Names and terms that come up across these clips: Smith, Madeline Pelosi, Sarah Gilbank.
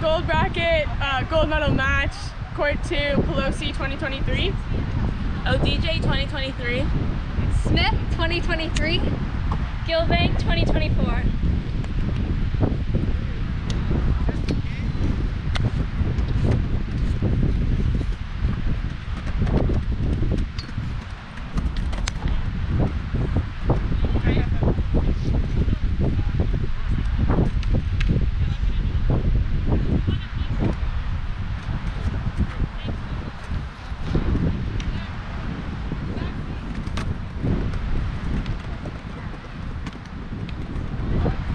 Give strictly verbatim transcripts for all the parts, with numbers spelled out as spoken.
Gold bracket, uh, gold medal match, court two, Pelosi twenty twenty-three, O D J twenty twenty-three, Smith twenty twenty-three, Gilbank twenty twenty-four. Thank you.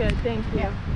good, thank you. Yeah.